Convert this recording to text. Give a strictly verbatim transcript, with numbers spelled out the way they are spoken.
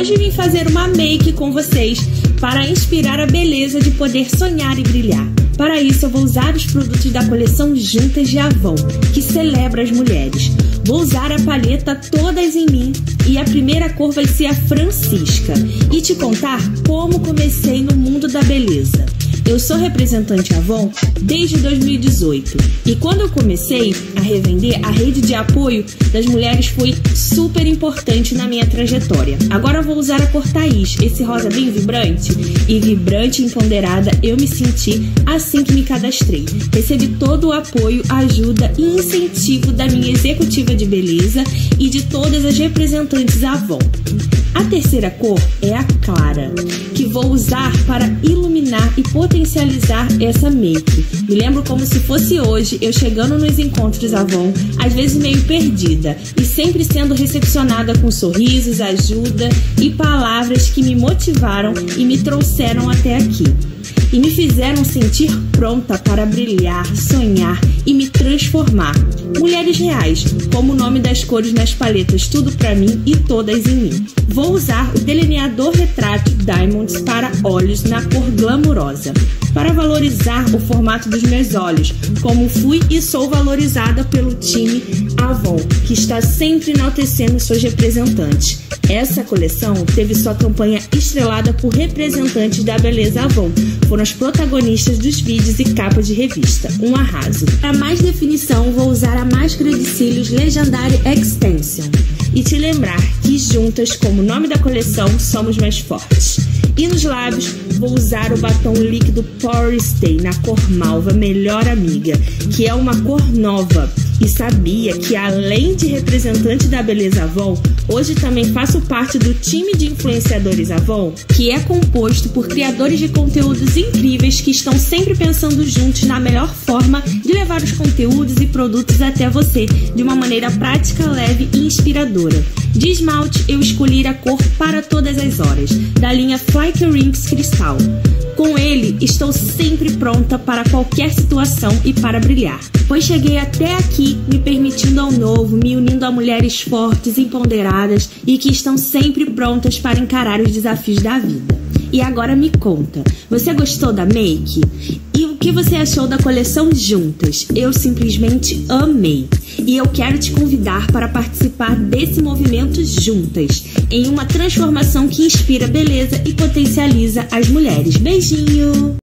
hoje vim fazer uma make com vocês para inspirar a beleza de poder sonhar e brilhar. Para isso eu vou usar os produtos da coleção Juntas de Avon, que celebra as mulheres. Vou usar a paleta Todas em Mim e a primeira cor vai ser a Francisca e te contar como comecei no mundo da beleza. Eu sou representante Avon desde dois mil e dezoito e quando eu comecei a revender, a rede de apoio das mulheres foi super importante na minha trajetória. Agora eu vou usar a Cortaís, esse rosa bem vibrante e vibrante e empoderada. Eu me senti assim que me cadastrei. Recebi todo o apoio, ajuda e incentivo da minha executiva de beleza e de todas as representantes Avon. A terceira cor é a clara, que vou usar para iluminar e potencializar essa make. Me lembro como se fosse hoje, eu chegando nos encontros Avon, às vezes meio perdida, e sempre sendo recepcionada com sorrisos, ajuda e palavras que me motivaram e me trouxeram até aqui. E me fizeram sentir pronta para brilhar, sonhar e me transformar. Mulheres reais, como o nome das cores nas paletas Tudo Pra Mim e Todas em Mim. Vou usar o delineador retrátil Diamonds para olhos na cor glamourosa, para valorizar o formato dos meus olhos, como fui e sou valorizada pelo time Avon, que está sempre enaltecendo seus representantes. Essa coleção teve sua campanha estrelada por representantes da beleza Avon. Foram as protagonistas dos vídeos e capas de revista. Um arraso. Para mais definição, vou usar a máscara de cílios Legendary Extension. E te lembrar que juntas, como o nome da coleção, somos mais fortes. E nos lábios, vou usar o batom líquido Power Stay na cor Malva Melhor Amiga, que é uma cor nova. E sabia que além de representante da beleza Avon, hoje também faço parte do time de influenciadores Avon, que é composto por criadores de conteúdos incríveis que estão sempre pensando juntos na melhor forma de levar os conteúdos e produtos até você de uma maneira prática, leve e inspiradora. De esmalte, eu escolhi a cor Para Todas as Horas, da linha Flight Rinks Cristal. Com ele, estou sempre pronta para qualquer situação e para brilhar, pois cheguei até aqui me permitindo ao novo, me unindo a mulheres fortes, empoderadas e que estão sempre prontas para encarar os desafios da vida. E agora me conta, você gostou da make? E o que você achou da coleção Juntas? Eu simplesmente amei! E eu quero te convidar para participar desse movimento Juntas, em uma transformação que inspira beleza e potencializa as mulheres. Beijinho!